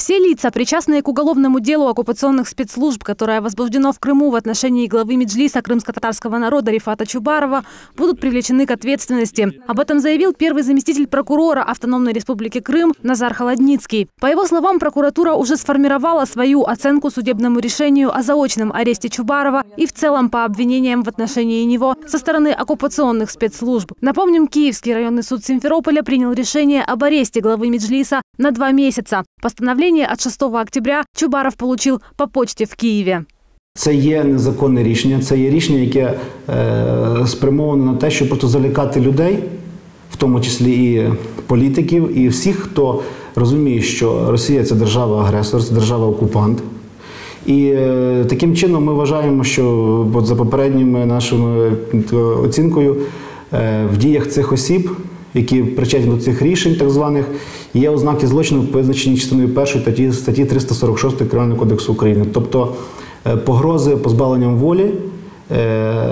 Все лица, причастные к уголовному делу оккупационных спецслужб, которое возбуждено в Крыму в отношении главы Меджлиса крымско-татарского народа Рифата Чубарова, будут привлечены к ответственности. Об этом заявил первый заместитель прокурора Автономной Республики Крым Назар Холодницкий. По его словам, прокуратура уже сформировала свою оценку судебному решению о заочном аресте Чубарова и в целом по обвинениям в отношении него со стороны оккупационных спецслужб. Напомним, Киевский районный суд Симферополя принял решение об аресте главы Меджлиса на 2 месяца. Постановление от 6 октября Чубаров получил по почті в Києві. Це є незаконне рішення, це є рішення, яке спрямоване на те, щоб просто залякати людей, в тому числі і політиків, і всіх, хто розуміє, що Росія – це держава-агресор, це держава-окупант. І таким чином ми вважаємо, що за попередніми нашими оцінкою в діях цих осіб, які причетні до цих рішень так званих, є ознаки злочину, визначені частиною 1 статті 346 Кримінального кодексу України. Тобто погрози позбавленням волі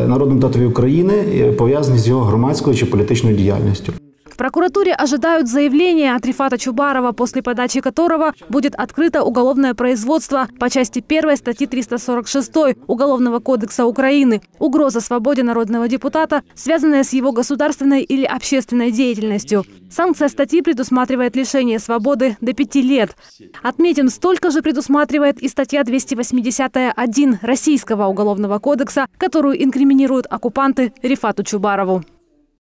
народному депутатові України пов'язані з його громадською чи політичною діяльністю. В прокуратуре ожидают заявления от Рифата Чубарова, после подачи которого будет открыто уголовное производство по части 1 статьи 346 Уголовного кодекса Украины «Угроза свободе народного депутата, связанная с его государственной или общественной деятельностью». Санкция статьи предусматривает лишение свободы до 5 лет. Отметим, столько же предусматривает и статья 280-1 Российского уголовного кодекса, которую инкриминируют оккупанты Рифату Чубарову.